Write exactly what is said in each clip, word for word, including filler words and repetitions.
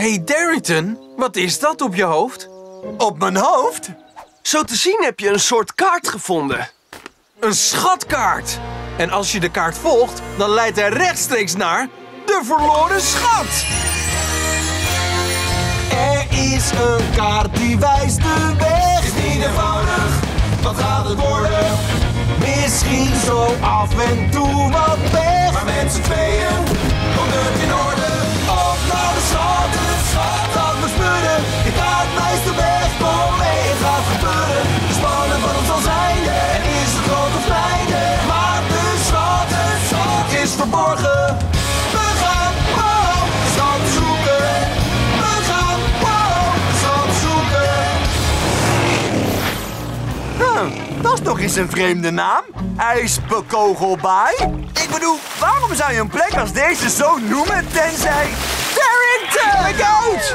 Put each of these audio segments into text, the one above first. Hey Darington, wat is dat op je hoofd? Op mijn hoofd? Zo te zien heb je een soort kaart gevonden. Een schatkaart. En als je de kaart volgt, dan leidt hij rechtstreeks naar de verloren schat. Er is een kaart die wijst de weg. Is niet eenvoudig, wat gaat het worden? Misschien zo af en toe wat weg. Maar met z'n tweeën komt het in orde. Op naar de schat, de schat gaat me spullen. De kaart wijst de weg, mee gaat gebeuren. Spannend wat het zal zijn, en is het groot of klein? Maar de schat, de schat is verborgen. We gaan wow, de schat zoeken. We gaan wow, de schat zoeken. Huh, dat is nog eens een vreemde naam. IJsbekogelbaai. Ik bedoel, waarom zou je een plek als deze zo noemen, tenzij... Darington! Kijk uit!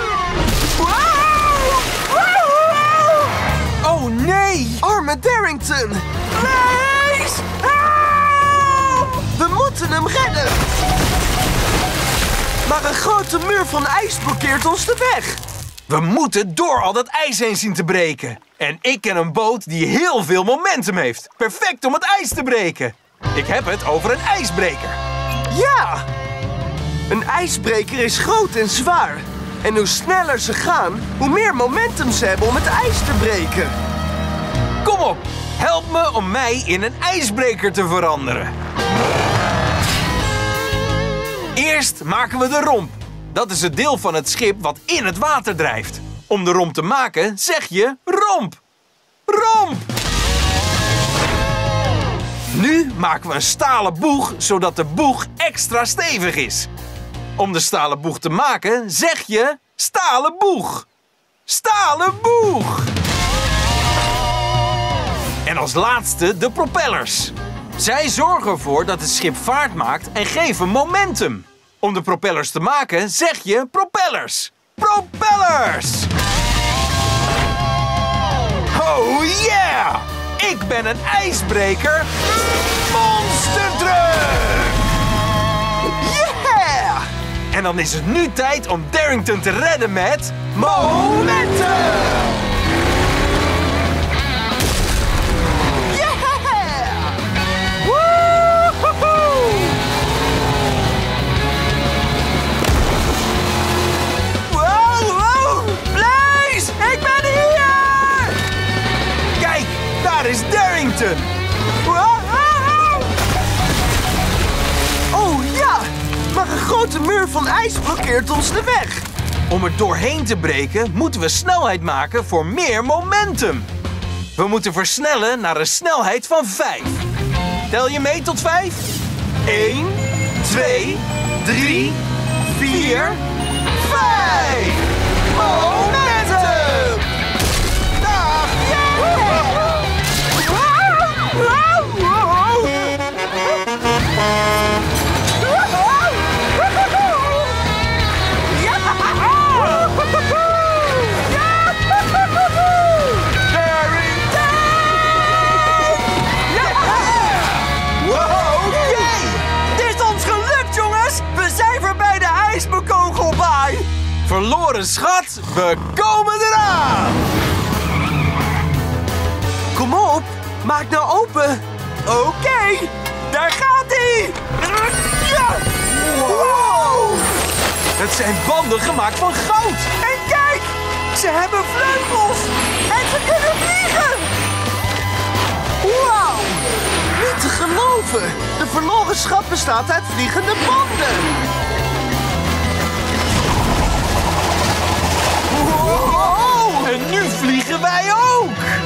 Oh nee! Arme Darington! Please! Help! We moeten hem redden! Maar een grote muur van ijs blokkeert ons de weg. We moeten door al dat ijs heen zien te breken. En ik ken een boot die heel veel momentum heeft. Perfect om het ijs te breken. Ik heb het over een ijsbreker. Ja! Een ijsbreker is groot en zwaar. En hoe sneller ze gaan, hoe meer momentum ze hebben om het ijs te breken. Kom op, help me om mij in een ijsbreker te veranderen. Eerst maken we de romp. Dat is het deel van het schip wat in het water drijft. Om de romp te maken zeg je romp. Romp! Nu maken we een stalen boeg, zodat de boeg extra stevig is. Om de stalen boeg te maken zeg je stalen boeg. Stalen boeg! En als laatste de propellers. Zij zorgen ervoor dat het schip vaart maakt en geven momentum. Om de propellers te maken zeg je propellers. Propellers! Oh yeah! Ik ben een ijsbreker. Monsterdruk! En dan is het nu tijd om Darington te redden met... Momentum! Yeah! Woehoehoe! Wow, wow! Please! Ik ben hier! Kijk, daar is Darington! Wow! Maar een grote muur van ijs blokkeert ons de weg. Om er doorheen te breken, moeten we snelheid maken voor meer momentum. We moeten versnellen naar een snelheid van vijf. Tel je mee tot vijf? een, twee, drie, vier, vijf! Momentum! Dag! Yeah! Verloren schat, we komen eraan! Kom op, maak nou open! Oké, okay, daar gaat-ie! Ja! Wow! Het zijn banden gemaakt van goud! En kijk, ze hebben vleugels! En ze kunnen vliegen! Wauw! Niet te geloven! De verloren schat bestaat uit vliegende banden! Wow, en nu vliegen wij ook!